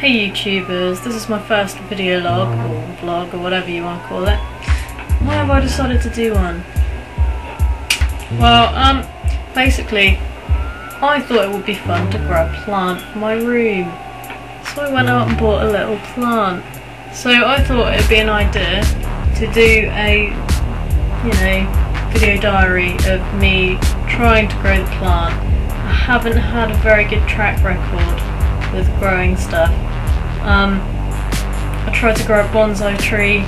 Hey YouTubers, this is my first video log, or vlog, or whatever you want to call it. Why have I decided to do one? Well, basically, I thought it would be fun to grow a plant for my room. So I went out and bought a little plant. So I thought it would be an idea to do a, video diary of me trying to grow the plant. I haven't had a very good track record with growing stuff. I tried to grow a bonsai tree,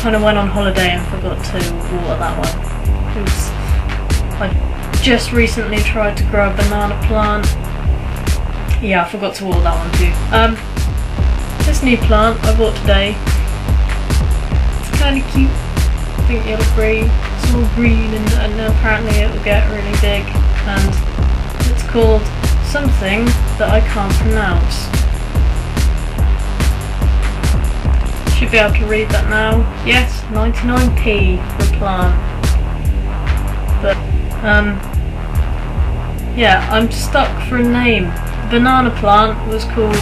kind of went on holiday and forgot to water that one. Oops. I just recently tried to grow a banana plant. Yeah, I forgot to water that one too. This new plant I bought today, it's kind of cute, I think you'll agree. It's all green and apparently it will get really big, and it's called something that I can't pronounce. Should be able to read that now. Yes, 99p for plant. But yeah, I'm stuck for a name. Banana plant was called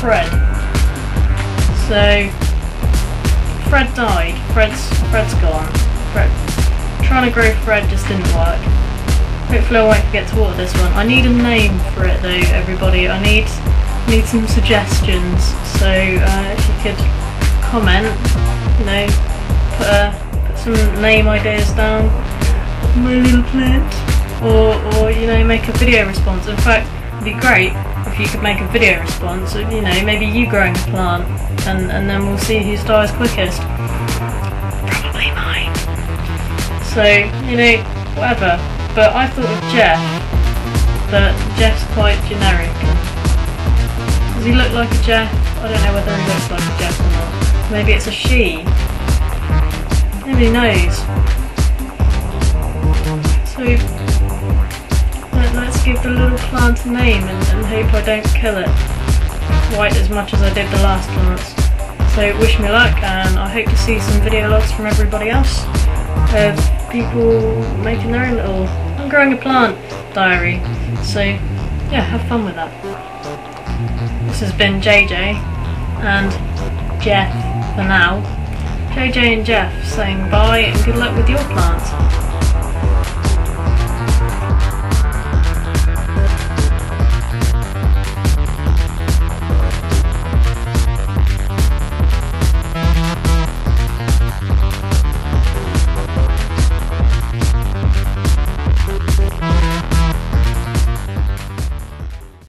Fred. So Fred died. Fred's gone. Trying to grow Fred just didn't work. Hopefully I won't forget to water this one. I need a name for it though, everybody. I need some suggestions. So if you could comment, put some name ideas down of my little plant, or make a video response. In fact, it'd be great if you could make a video response of, maybe you growing a plant, and then we'll see whose dies quickest. Probably mine. So, whatever. But I thought of Jeff, but Jeff's quite generic. Does he look like a Jeff? I don't know whether he looks like a Jeff or not. Maybe it's a she. Nobody knows. So let's give the little plant a name and hope I don't kill it quite as much as I did the last plant. So wish me luck, and I hope to see some video logs from everybody else of people making their own little growing a plant diary. So yeah, have fun with that. This has been JJ and Jeff for now. JJ and Jeff saying bye and good luck with your plants.